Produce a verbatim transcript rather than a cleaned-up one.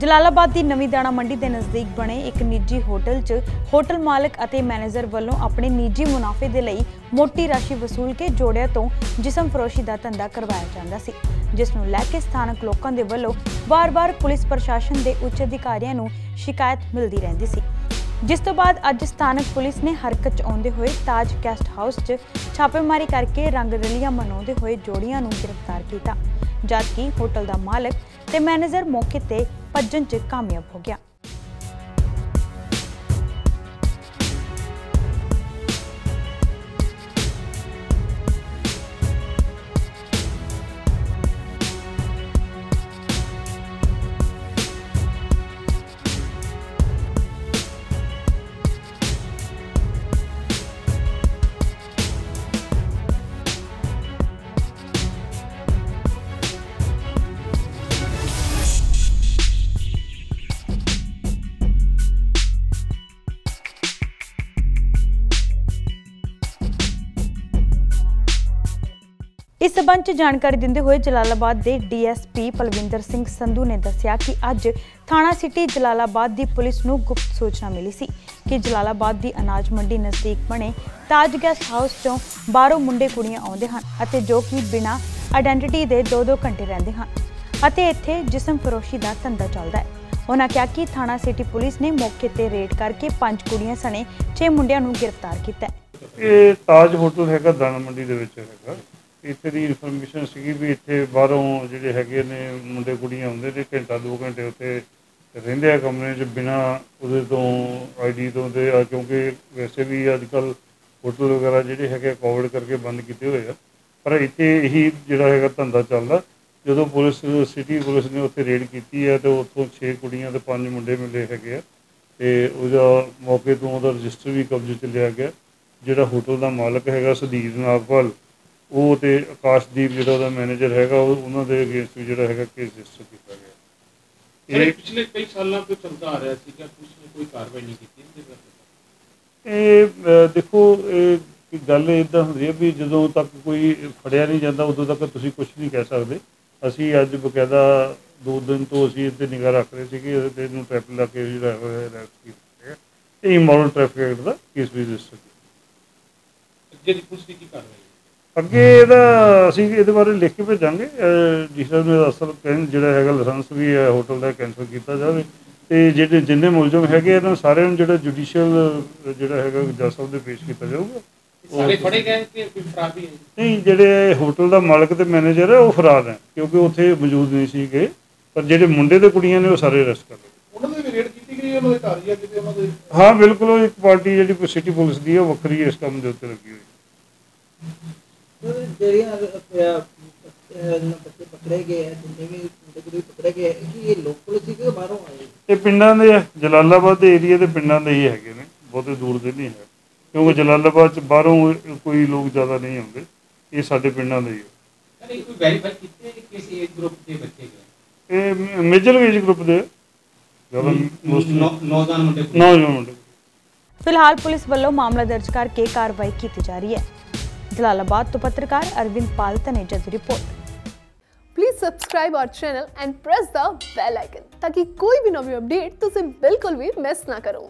जलालाबाद की नवी दाणा मंडी के नज़दीक बने एक निजी होटल च होटल मालिक अते मैनेजर वालों अपने निजी मुनाफे के लिए मोटी राशि वसूल के जोड़िया तो जिसम फरोशी का धंधा करवाया जाता सी, जिसनूं लैके स्थानक लोगों के वालों बार बार पुलिस प्रशासन के उच्च अधिकारियों नूं शिकायत मिलती रहिंदी सी। जिस तो बाद अज स्थानक पुलिस ने हरकत च आउंदे होए ताज गेस्ट हाउस च छापेमारी करके रंग रलियां मनाउंदे होए जोड़ियां नूं गिरफ्तार किया, जबकि होटल का मालिक ते मैनेजर मौके ते भज्जन च कामयाब हो गया। इस संबंध में जानकारी देते हुए जलालाबाद के D S P Palwinder Singh Sandhu ने दस्सिया कि अज थाना सिटी जलालाबाद की पुलिस को गुप्त सूचना मिली सी कि जलालाबाद की अनाज मंडी नज़दीक बने ताज गेस्ट हाउस चों बाहरों मुंडे कुड़ियां आउंदे हन, जो कि बिना आइडेंटिटी के दो दो घंटे रहिंदे हन। इत्थे जिसम फरोशी का धंधा चलता है। उन्होंने कहा कि थाना सिटी पुलिस ने मौके पर रेड करके पांच कुड़ियां सने छे मुंडियां नूं गिरफ्तार किया। ये ताज होटल हैगा दाणा मंडी दे विच हैगा। ਇੱਥੇ ਦੀ ਇਨਫੋਰਮੇਸ਼ਨ ਸੀਗੀ ਵੀ ਇੱਥੇ ਬਾਹਰੋਂ ਜਿਹੜੇ ਹੈਗੇ ਨੇ ਮੁੰਡੇ ਕੁੜੀਆਂ ਆਉਂਦੇ ਨੇ, ਘੰਟਾ ਦੋ ਘੰਟੇ ਉੱਥੇ ਰਹਿੰਦੇ ਆ ਕਮਰੇ 'ਚ ਬਿਨਾਂ ਉਹਦੇ ਤੋਂ ਆਈ ਡੀ ਤੋਂ, ਅਤੇ ਆ ਕਿਉਂਕਿ ਵੈਸੇ ਵੀ ਅੱਜ ਕੱਲ੍ਹ ਹੋਟਲ ਵਗੈਰਾ ਜਿਹੜੇ ਹੈਗੇ ਕੋਵਿਡ ਕਰਕੇ ਬੰਦ ਕੀਤੇ ਹੋਏ ਆ, ਪਰ ਇੱਥੇ ਇਹੀ ਜਿਹੜਾ ਹੈਗਾ ਧੰਦਾ ਚੱਲਦਾ। ਜਦੋਂ ਪੁਲਿਸ ਸਿਟੀ ਪੁਲਿਸ ਨੇ ਉੱਥੇ ਰੇਡ ਕੀਤੀ ਹੈ ਤਾਂ ਉੱਥੋਂ ਛੇ ਕੁੜੀਆਂ ਅਤੇ ਪੰਜ ਮੁੰਡੇ ਮਿਲੇ ਹੈਗੇ ਆ, ਅਤੇ ਉਹਦਾ ਮੌਕੇ ਤੋਂ ਉਹਦਾ ਰਜਿਸਟਰ ਵੀ ਕਬਜ਼ੇ 'ਚ ਲਿਆ ਗਿਆ। ਜਿਹੜਾ ਹੋਟਲ ਦਾ ਮਾਲਕ ਹੈਗਾ ਸੁਦੀਪ ਨਾਗਪਾਲ, ਉਹ ਅਤੇ ਆਕਾਸ਼ਦੀਪ ਜਿਹੜਾ ਉਹਦਾ ਮੈਨੇਜਰ ਹੈਗਾ, ਉਹ ਉਹਨਾਂ ਦੇ ਅਗੇਂਸਟ ਵੀ ਜਿਹੜਾ ਹੈਗਾ ਕੇਸ ਰਜਿਸਟਰ ਕੀਤਾ ਗਿਆ। ਇਹ ਪਿਛਲੇ ਕਈ ਸਾਲਾਂ ਤੋਂ ਚੱਲਦਾ ਆ ਰਿਹਾ ਸੀਗਾ, ਪੁਲਿਸ ਨੇ ਕੋਈ ਕਾਰਵਾਈ ਨਹੀਂ ਕੀਤੀ। ਇਹ ਦੇਖੋ ਇਹ ਗੱਲ ਇੱਦਾਂ ਹੁੰਦੀ ਹੈ ਵੀ ਜਦੋਂ ਤੱਕ ਕੋਈ ਫੜਿਆ ਨਹੀਂ ਜਾਂਦਾ ਉਦੋਂ ਤੱਕ ਤੁਸੀਂ ਕੁਛ ਨਹੀਂ ਕਹਿ ਸਕਦੇ। ਅਸੀਂ ਅੱਜ ਬਕਾਇਦਾ ਦੋ ਦਿਨ ਤੋਂ ਅਸੀਂ ਇੱਥੇ ਨਿਗਾਹ ਰੱਖ ਰਹੇ ਸੀਗੇ, ਇਹਦੇ ਨੂੰ ਟ੍ਰੈਫਿਕ ਦਾ ਕੇਸ ਜਿਹੜਾ ਹੋਇਆ ਅਰੈਸਟ ਕੀਤਾ ਗਿਆ ਅਤੇ ਇਮੋਰਲ ਟ੍ਰੈਫਿਕ ਐਕਟ ਦਾ ਕੇਸ ਵੀ ਰਜਿਸਟਰ ਕੀਤਾ। ਅੱਗੇ ਦੀ ਪੁਲਿਸ ਦੀ ਕੀ ਕਾਰਵਾਈ? ਅੱਗੇ ਇਹਦਾ ਅਸੀਂ ਇਹਦੇ ਬਾਰੇ ਲਿਖ ਕੇ ਭੇਜਾਂਗੇ। ਡੀ ਸਾਹਿਬ ਨੇ ਅਸਲ ਕਹਿਣ ਜਿਹੜਾ ਹੈਗਾ ਲਾਇਸੈਂਸ ਵੀ ਹੈ ਹੋਟਲ ਦਾ ਕੈਂਸਲ ਕੀਤਾ ਜਾਵੇ, ਅਤੇ ਜਿਹੜੇ ਜਿੰਨੇ ਮੁਲਜ਼ਮ ਹੈਗੇ ਇਹਨਾਂ ਸਾਰਿਆਂ ਨੂੰ ਜਿਹੜਾ ਜੁਡੀਸ਼ੀਅਲ ਜਿਹੜਾ ਹੈਗਾ ਜੱਜ ਸਾਹਿਬ ਦੇ ਪੇਸ਼ ਕੀਤਾ ਜਾਊਗਾ। ਸਾਰੇ ਫੜੇ ਗਏ ਕਿ ਕੋਈ ਫਰਾਰ ਵੀ ਹੈ? ਨਹੀਂ, ਜਿਹੜੇ ਹੋਟਲ ਦਾ ਮਾਲਕ ਅਤੇ ਮੈਨੇਜਰ ਹੈ ਉਹ ਫਰਾਰ ਹੈ ਕਿਉਂਕਿ ਉੱਥੇ ਮੌਜੂਦ ਨਹੀਂ ਸੀ ਗਏ, ਪਰ ਜਿਹੜੇ ਮੁੰਡੇ ਅਤੇ ਕੁੜੀਆਂ ਨੇ ਉਹ ਸਾਰੇ ਅਰੈਸਟ ਕਰ ਲਏ। ਉਹਨਾਂ ਦੀ ਰੇਡ ਕੀਤੀ ਗਈ ਉਹਨਾਂ ਦੇ ਘਰ ਜਾਂ ਕਿਤੇ ਉਹਨਾਂ ਦੇ? ਹਾਂ ਬਿਲਕੁਲ, ਉਹ ਇੱਕ ਪਾਰਟੀ ਜਿਹੜੀ ਸਿਟੀ ਪੁਲਿਸ ਦੀ ਹੈ ਵੱਖਰੀ ਇਸ ਕੰਮ ਦੇ ਉੱਤੇ ਲੱਗੀ ਹੋਈ। ਇਹ ਪਿੰਡਾਂ ਦੇ ਆ, ਜਲਾਲਾਬਾਦ ਦੇ ਏਰੀਆ ਦੇ ਪਿੰਡਾਂ ਦੇ ਹੀ ਹੈਗੇ ਨੇ, ਬਹੁਤੇ ਦੂਰ ਦੇ ਨਹੀਂ ਹੈ ਕਿਉਂਕਿ ਜਲਾਲਾਬਾਦ 'ਚ ਬਾਹਰੋਂ ਕੋਈ ਲੋਕ ਜ਼ਿਆਦਾ ਨਹੀਂ ਆਉਂਦੇ, ਇਹ ਸਾਡੇ ਪਿੰਡਾਂ ਦੇ ਹੀ ਆ। ਇਹ ਮੇਜਰ ਏਜ ਗਰੁੱਪ ਦੇ ਨੌਜਵਾਨ ਮੁੰਡੇ। ਫਿਲਹਾਲ ਪੁਲਿਸ ਵੱਲੋਂ ਮਾਮਲਾ ਦਰਜ ਕਰਕੇ ਕਾਰਵਾਈ ਕੀਤੀ ਜਾ ਰਹੀ ਹੈ। Jalalabad to Patrikar Arvind Palta ne jad report. Please subscribe our channel and press the bell icon ताकि कोई भी नवी अपडेट तुझे बिल्कुल भी मिस ना करो।